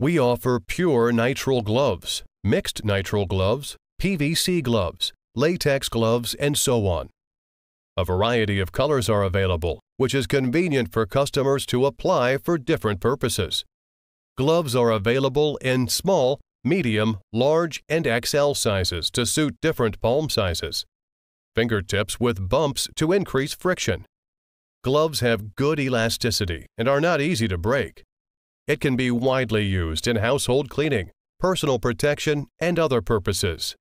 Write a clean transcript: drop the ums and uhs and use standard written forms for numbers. We offer pure nitrile gloves, mixed nitrile gloves, PVC gloves, latex gloves, and so on. A variety of colors are available, which is convenient for customers to apply for different purposes. Gloves are available in small, medium, large, and XL sizes to suit different palm sizes. Fingertips with bumps to increase friction. Gloves have good elasticity and are not easy to break. It can be widely used in household cleaning, personal protection, and other purposes.